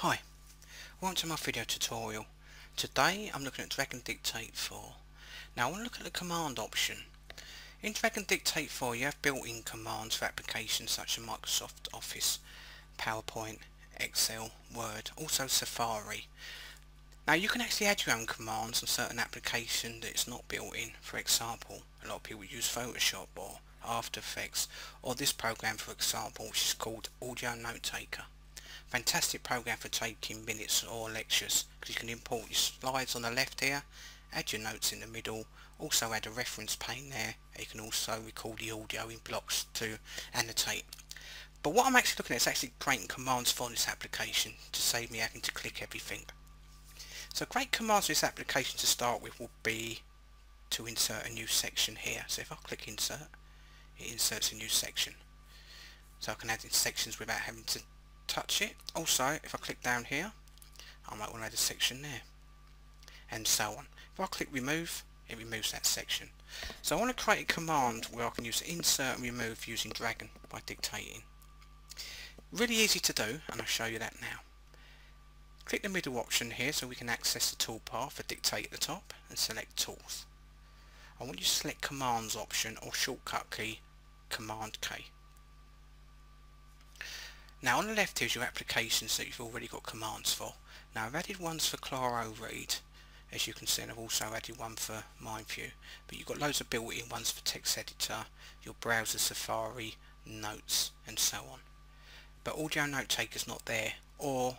Hi, welcome to my video tutorial. Today I'm looking at Dragon Dictate 4. Now I want to look at the command option. In Dragon Dictate 4 you have built-in commands for applications such as Microsoft Office, PowerPoint, Excel, Word, also Safari. Now you can actually add your own commands on certain application that it's not built in. For example, a lot of people use Photoshop or After Effects, or this program for example which is called Audio Notetaker. Fantastic program for taking minutes or lectures because you can import your slides on the left here, add your notes in the middle, also add a reference pane there, and you can also record the audio in blocks to annotate. But what I'm actually looking at is actually creating commands for this application to save me having to click everything. So create commands for this application to start with will be to insert a new section here. So if I click insert, it inserts a new section. So I can add in sections without having to touch it. Also, if I click down here, I might want to add a section there, and so on. If I click remove, it removes that section. So I want to create a command where I can use insert and remove using Dragon by dictating. Really easy to do, and I'll show you that now. Click the middle option here so we can access the toolbar for dictate at the top, and select tools. I want you to select commands option or shortcut key, command K. Now on the left is your applications that you've already got commands for. Now I've added ones for Claro Read, as you can see, and I've also added one for MindView, but you've got loads of built-in ones for text editor, your browser, Safari, notes, and so on. But Audio Notetaker is not there, or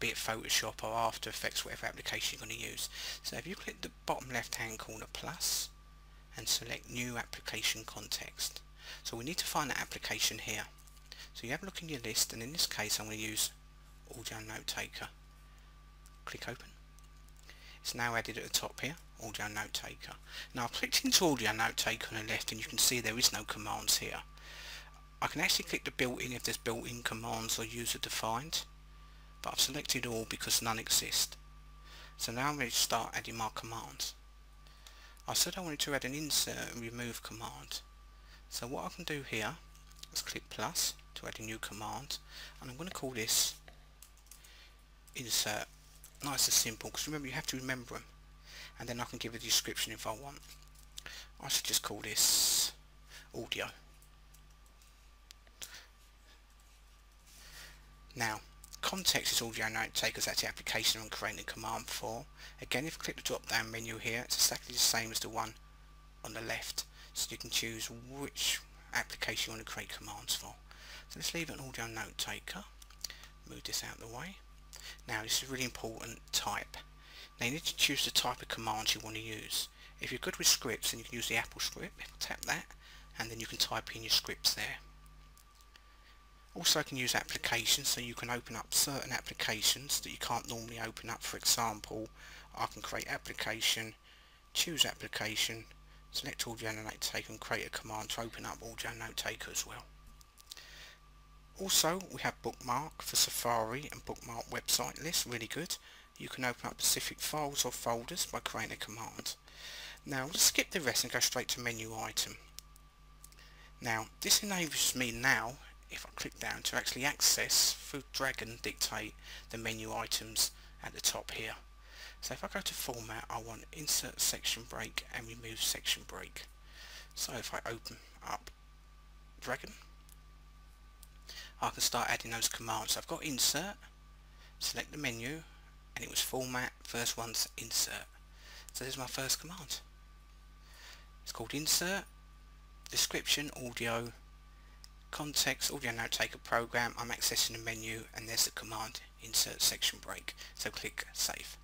be it Photoshop or After Effects, whatever application you're going to use. So if you click the bottom left hand corner plus and select new application context, so we need to find that application here. So you have a look in your list, and in this case I'm going to use Audio Notetaker. Click open. It's now added at the top here, Audio Notetaker. Now I've clicked into Audio Notetaker on the left, and you can see there is no commands here. I can actually click the built-in if there's built-in commands or user defined, but I've selected all because none exist. So now I'm ready to start adding my commands. I said I wanted to add an insert and remove command. So what I can do here is click plus to add a new command, and I'm going to call this insert. Nice and simple, because remember, you have to remember them, and then I can give a description if I want. I should just call this audio. Now context is Audio Notetaker, that's the application I'm creating a command for. Again, if you click the drop down menu here, it's exactly the same as the one on the left, so you can choose which application you want to create commands for. So let's leave an Audio Notetaker, move this out of the way. Now this is really important, type. Now you need to choose the type of commands you want to use. If you're good with scripts, then you can use the AppleScript, tap that, and then you can type in your scripts there. Also I can use applications, so you can open up certain applications that you can't normally open up. For example, I can create application, choose application, select Audio Notetaker, and create a command to open up Audio Notetaker as well. Also we have bookmark for Safari and bookmark website list, really good. You can open up specific files or folders by creating a command. Now we'll skip the rest and go straight to menu item. Now this enables me now, if I click down, to actually access through Dragon Dictate the menu items at the top here. So if I go to format, I want insert section break and remove section break. So if I open up Dragon, I can start adding those commands. So I've got insert, select the menu, and it was format, first one's insert. So there's my first command. It's called insert, description, audio, context, Audio Notetaker program. I'm accessing the menu, and there's the command, insert section break. So click save.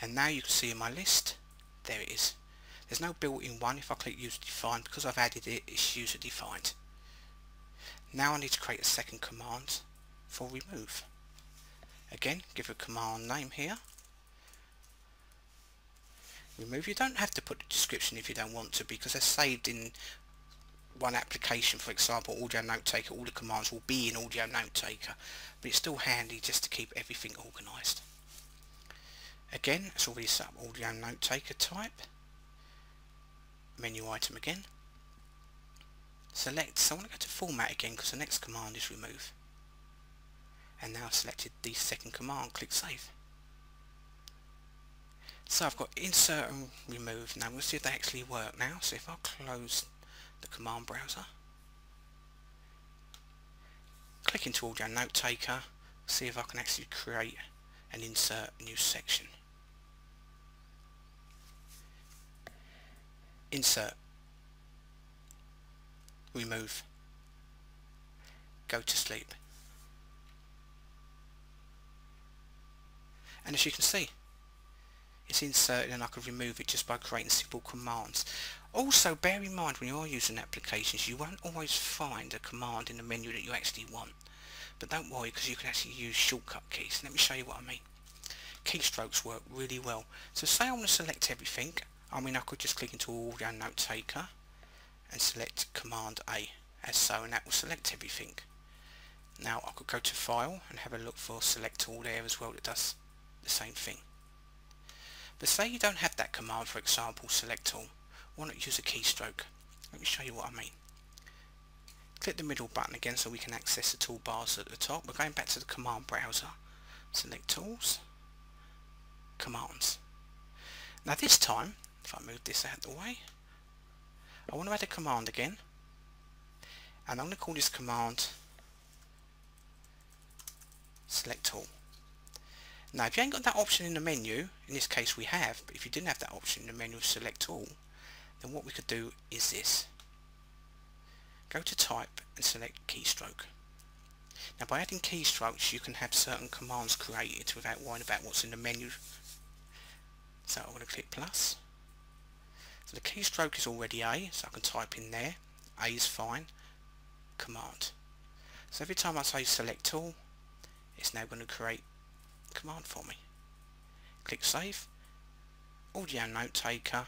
And now you can see in my list, there it is. There's no built-in one. If I click user defined, because I've added it, it's user defined. Now I need to create a second command for remove. Again, give a command name here. Remove, you don't have to put the description if you don't want to, because they're saved in one application. For example, Audio Notetaker, all the commands will be in Audio Notetaker, but it's still handy just to keep everything organised. Again, it's already set up, Audio Notetaker type, menu item again. Select, so I want to go to format again because the next command is remove. and now I've selected the second command, click save. So I've got insert and remove. Now we'll see if they actually work now. So if I close the command browser, click into Audio Notetaker, see if I can actually create and insert a new section. Insert, remove, go to sleep. And as you can see, it's inserted and I can remove it just by creating simple commands. Also, bear in mind when you are using applications, you won't always find a command in the menu that you actually want. But don't worry, because you can actually use shortcut keys. Let me show you what I mean. Keystrokes work really well. So say I want to select everything. I mean, I could just click into Audio Notetaker and select Command A as so, and that will select everything. Now I could go to File and have a look for Select All there as well, that does the same thing. But say you don't have that command, for example, Select All. Why not use a keystroke? Let me show you what I mean. Click the middle button again so we can access the toolbars at the top. We're going back to the command browser. Select Tools, Commands. Now this time, if I move this out of the way, I want to add a command again, and I'm going to call this command Select All. Now if you ain't got that option in the menu, in this case we have, but if you didn't have that option in the menu of Select All, then what we could do is this. Go to Type and select Keystroke. Now by adding keystrokes you can have certain commands created without worrying about what's in the menu. So I'm going to click plus. So the keystroke is already A, so I can type in there. A is fine. Command. So every time I say select all, it's now going to create a command for me. Click save. Audio Notetaker.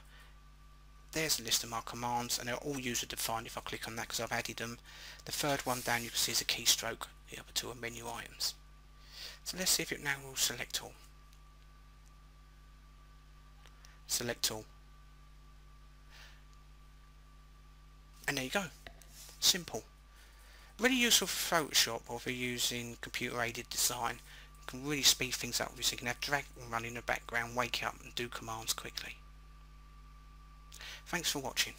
There's a list of my commands, and they're all user defined if I click on that because I've added them. The third one down you can see is a keystroke. The other two are menu items. So let's see if it now will select all. Select all. And there you go. Simple. Really useful for Photoshop, or if you're using computer aided design. You can really speed things up with this. You can have drag and run in the background, wake up and do commands quickly. Thanks for watching.